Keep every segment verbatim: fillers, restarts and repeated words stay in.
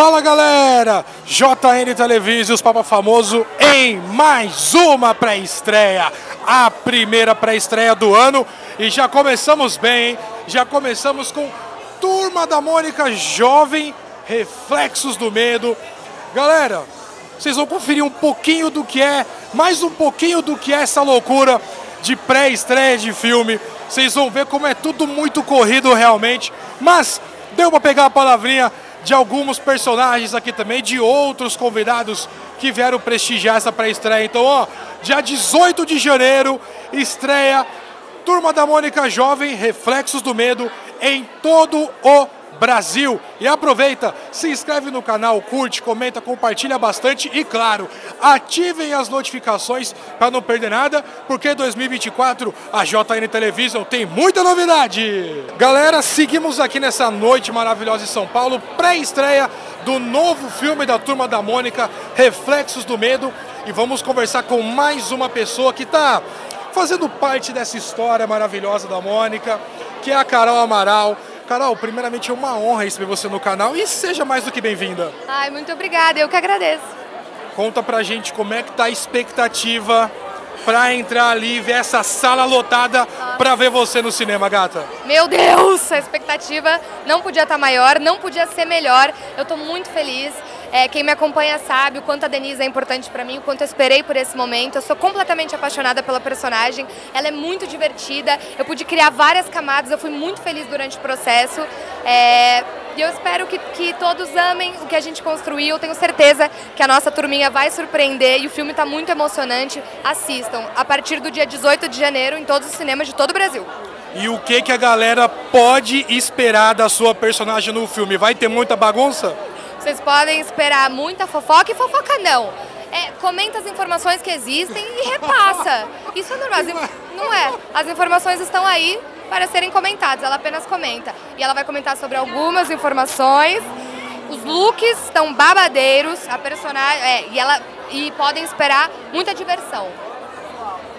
Fala galera, J N Television, Os Papa Famoso em mais uma pré-estreia, a primeira pré-estreia do ano, e já começamos bem, hein? Já começamos com Turma da Mônica Jovem, Reflexos do Medo. Galera, vocês vão conferir um pouquinho do que é, mais um pouquinho do que é essa loucura de pré-estreia de filme. Vocês vão ver como é tudo muito corrido realmente, mas deu pra pegar a palavrinha de alguns personagens aqui também, de outros convidados que vieram prestigiar essa pré-estreia. Então, ó, dia dezoito de janeiro, estreia Turma da Mônica Jovem, Reflexos do Medo, em todo o Brasil. E aproveita, se inscreve no canal, curte, comenta, compartilha bastante e, claro, ativem as notificações para não perder nada, porque em dois mil e vinte e quatro a J N Television tem muita novidade. Galera, seguimos aqui nessa noite maravilhosa em São Paulo, pré-estreia do novo filme da Turma da Mônica, Reflexos do Medo, e vamos conversar com mais uma pessoa que está fazendo parte dessa história maravilhosa da Mônica, que é a Carol Amaral. Carol, primeiramente é uma honra receber você no canal e seja mais do que bem-vinda. Ai, muito obrigada, eu que agradeço. Conta pra gente como é que tá a expectativa pra entrar ali e ver essa sala lotada ah. pra ver você no cinema, gata. Meu Deus, a expectativa não podia estar maior, não podia ser melhor, eu tô muito feliz. É, quem me acompanha sabe o quanto a Denise é importante pra mim, o quanto eu esperei por esse momento. Eu sou completamente apaixonada pela personagem, ela é muito divertida, eu pude criar várias camadas, eu fui muito feliz durante o processo. É, e eu espero que, que todos amem o que a gente construiu, eu tenho certeza que a nossa turminha vai surpreender e o filme tá muito emocionante. Assistam, a partir do dia dezoito de janeiro, em todos os cinemas de todo o Brasil. E o que, que a galera pode esperar da sua personagem no filme? Vai ter muita bagunça? Vocês podem esperar muita fofoca e fofoca não. É, comenta as informações que existem e repassa. Isso é normal, não é? As informações estão aí para serem comentadas, ela apenas comenta. E ela vai comentar sobre algumas informações. Os looks estão babadeiros, a personagem, é, e ela e podem esperar muita diversão.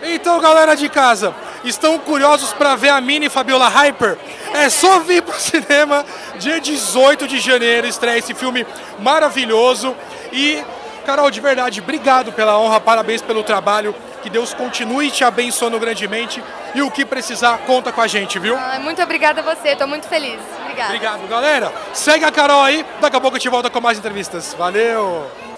Então, galera de casa, estão curiosos para ver a mini Fabiola Hyper? É só vir pro cinema, dia dezoito de janeiro, estreia esse filme maravilhoso. E, Carol, de verdade, obrigado pela honra, parabéns pelo trabalho. Que Deus continue te abençoando grandemente. E o que precisar, conta com a gente, viu? Ah, muito obrigada a você, tô muito feliz. Obrigada. Obrigado, galera. Segue a Carol aí, daqui a pouco eu te volto com mais entrevistas. Valeu!